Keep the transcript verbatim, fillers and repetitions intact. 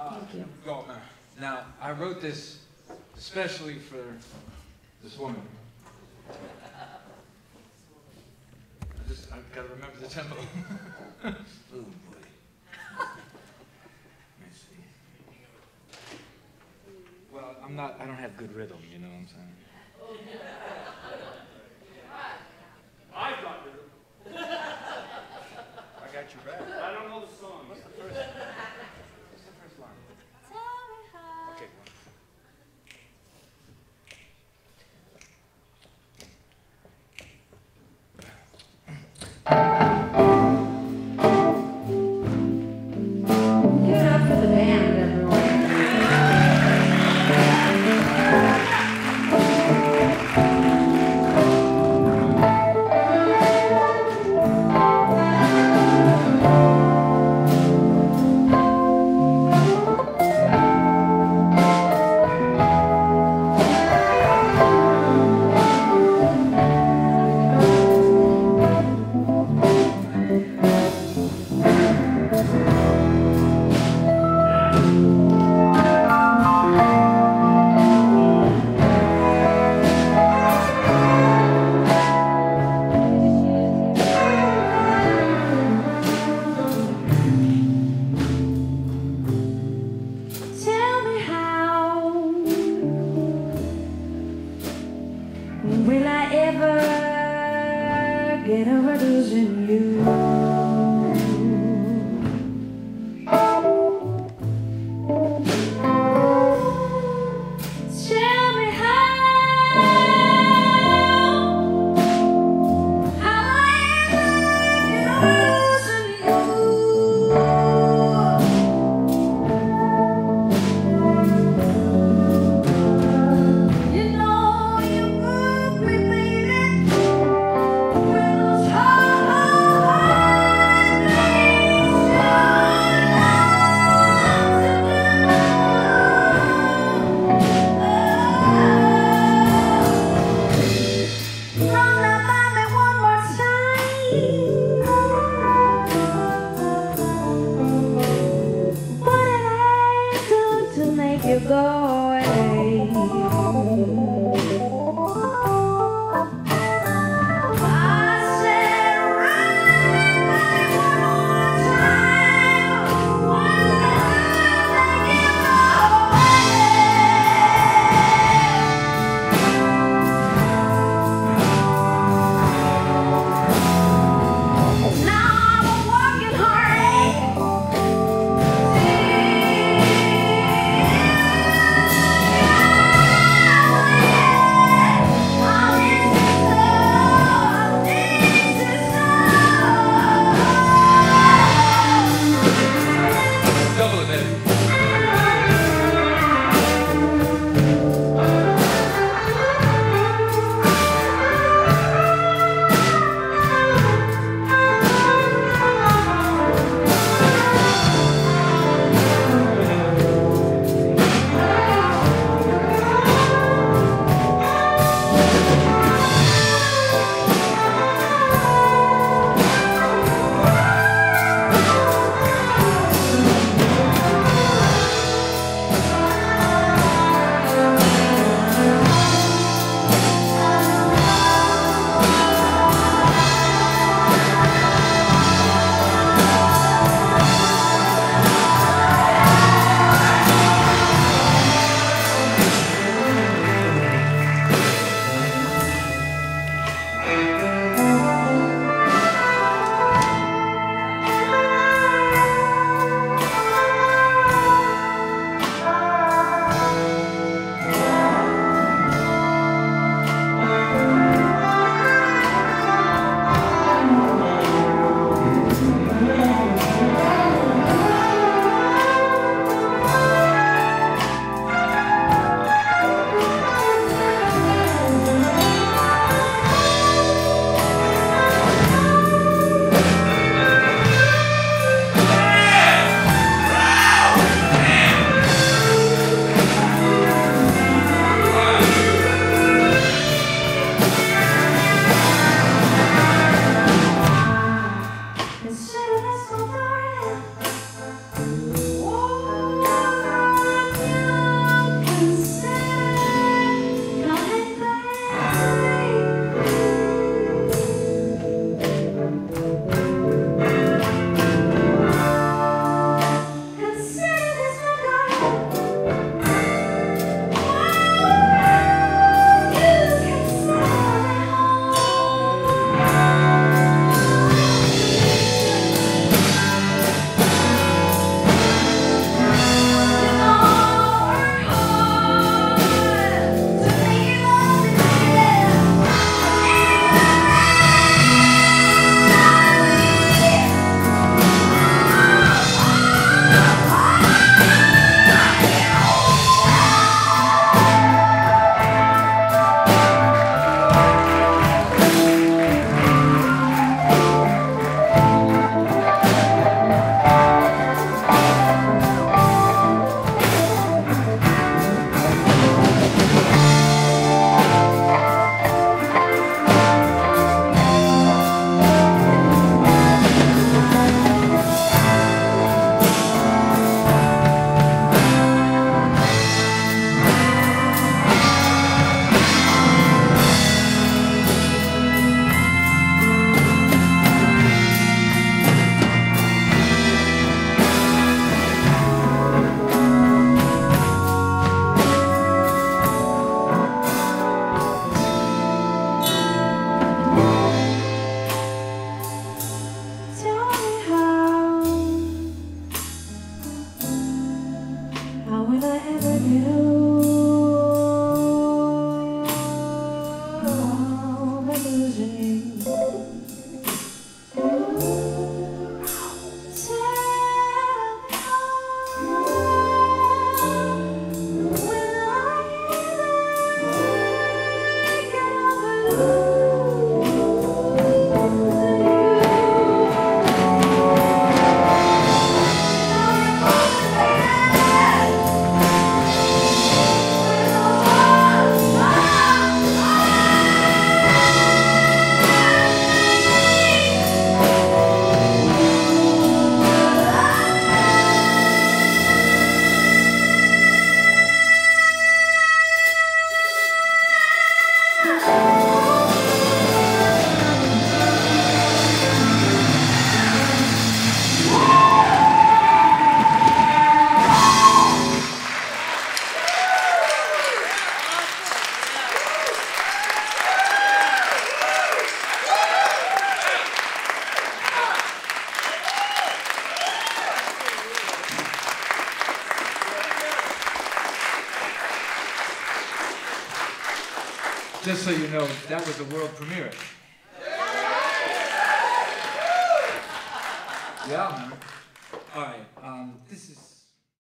Uh, Thank you. Galtner. Now, I wrote this especially for this woman. I just, I've got to remember the tempo. Oh, boy. Let's see. Well, I'm not, I don't have good rhythm, you know what I'm saying? I've got rhythm. I got your back. I don't know the song. What's the first line? What's the first line? Tell me how. Okay. Just so you know, that was a world premiere. Yeah, man. All right, um, this is...